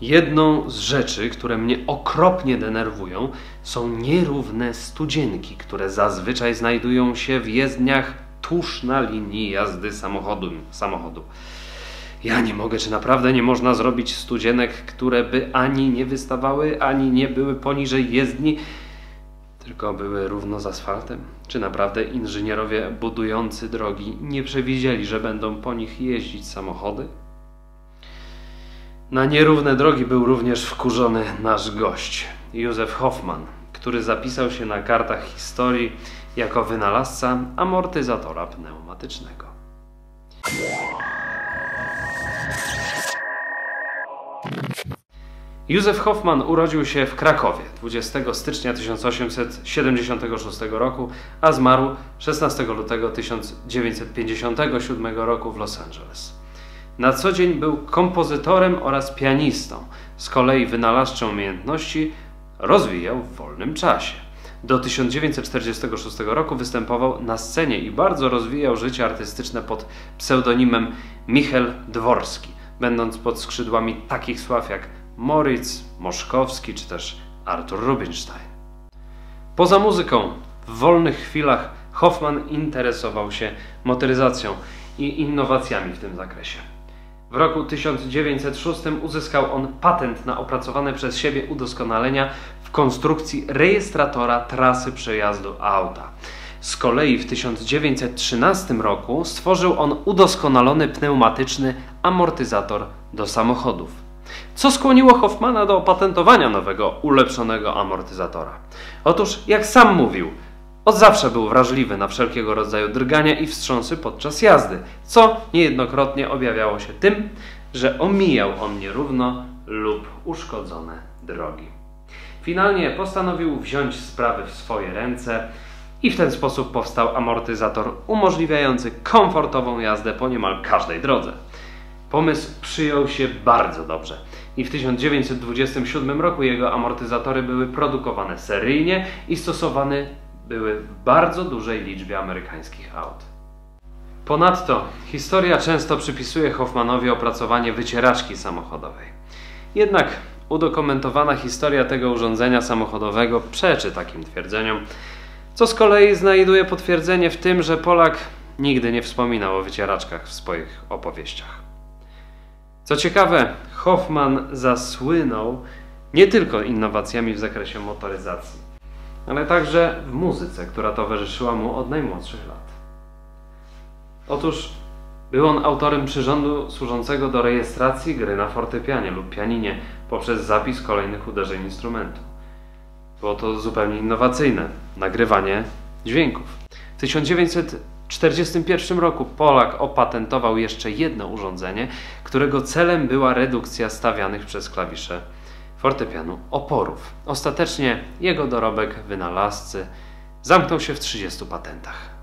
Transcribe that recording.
Jedną z rzeczy, które mnie okropnie denerwują, są nierówne studzienki, które zazwyczaj znajdują się w jezdniach tuż na linii jazdy samochodu. Ja nie mogę, czy naprawdę nie można zrobić studzienek, które by ani nie wystawały, ani nie były poniżej jezdni, tylko były równo z asfaltem? Czy naprawdę inżynierowie budujący drogi nie przewidzieli, że będą po nich jeździć samochody? Na nierówne drogi był również wkurzony nasz gość, Józef Hoffman, który zapisał się na kartach historii jako wynalazca amortyzatora pneumatycznego. Józef Hoffman urodził się w Krakowie 20 stycznia 1876 roku, a zmarł 16 lutego 1957 roku w Los Angeles. Na co dzień był kompozytorem oraz pianistą, z kolei wynalazcze umiejętności rozwijał w wolnym czasie. Do 1946 roku występował na scenie i bardzo rozwijał życie artystyczne pod pseudonimem Michał Dworski, będąc pod skrzydłami takich sław jak Moritz Moszkowski czy też Artur Rubinstein. Poza muzyką, w wolnych chwilach Hoffman interesował się motoryzacją i innowacjami w tym zakresie. W roku 1906 uzyskał on patent na opracowane przez siebie udoskonalenia w konstrukcji rejestratora trasy przejazdu auta. Z kolei w 1913 roku stworzył on udoskonalony pneumatyczny amortyzator do samochodów. Co skłoniło Hoffmana do opatentowania nowego, ulepszonego amortyzatora? Otóż, jak sam mówił, od zawsze był wrażliwy na wszelkiego rodzaju drgania i wstrząsy podczas jazdy, co niejednokrotnie objawiało się tym, że omijał on nierówno lub uszkodzone drogi. Finalnie postanowił wziąć sprawy w swoje ręce i w ten sposób powstał amortyzator umożliwiający komfortową jazdę po niemal każdej drodze. Pomysł przyjął się bardzo dobrze i w 1927 roku jego amortyzatory były produkowane seryjnie i były w bardzo dużej liczbie amerykańskich aut. Ponadto historia często przypisuje Hoffmanowi opracowanie wycieraczki samochodowej. Jednak udokumentowana historia tego urządzenia samochodowego przeczy takim twierdzeniom, co z kolei znajduje potwierdzenie w tym, że Polak nigdy nie wspominał o wycieraczkach w swoich opowieściach. Co ciekawe, Hoffman zasłynął nie tylko innowacjami w zakresie motoryzacji, ale także w muzyce, która towarzyszyła mu od najmłodszych lat. Otóż był on autorem przyrządu służącego do rejestracji gry na fortepianie lub pianinie poprzez zapis kolejnych uderzeń instrumentu. Było to zupełnie innowacyjne nagrywanie dźwięków. W 1941 roku Polak opatentował jeszcze jedno urządzenie, którego celem była redukcja stawianych przez klawisze fortepianu oporów. Ostatecznie jego dorobek wynalazcy zamknął się w 30 patentach.